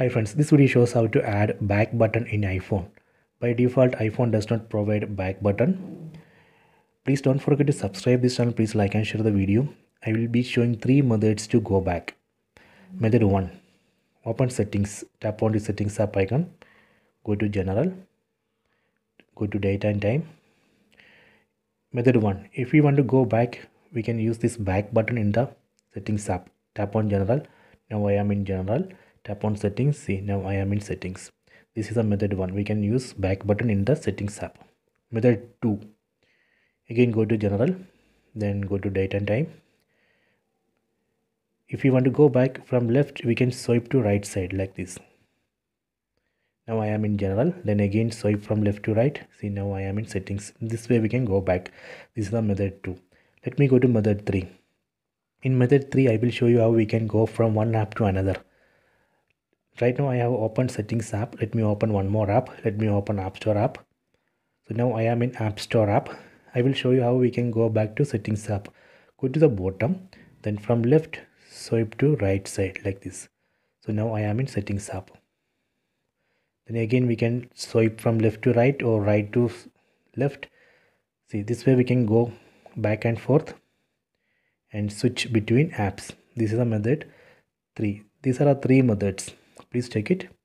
Hi friends, this video shows how to add back button in iPhone. By default, iPhone does not provide back button. Please don't forget to subscribe this channel. Please like and share the video. I will be showing three methods to go back. Method 1. Open settings. Tap on the settings app icon. Go to general. Go to date and time. Method 1. If we want to go back, we can use this back button in the settings app. Tap on general. Now I am in general. Tap on settings. See, now I am in settings. This is a method 1. We can use back button in the settings app. Method 2. Again go to general. Then go to date and time. If you want to go back from left, we can swipe to right side like this. Now I am in general. Then again swipe from left to right. See, now I am in settings. This way we can go back. This is a method 2. Let me go to method 3. In method 3, I will show you how we can go from one app to another. Right now I have opened settings app. Let me open one more app. Let me open app store app. So now I am in app store app. I will show you how we can go back to settings app. Go to the bottom. Then from left swipe to right side like this. So now I am in settings app. Then again we can swipe from left to right or right to left. See, this way we can go back and forth and switch between apps. This is a method 3. These are our three methods. Please check it.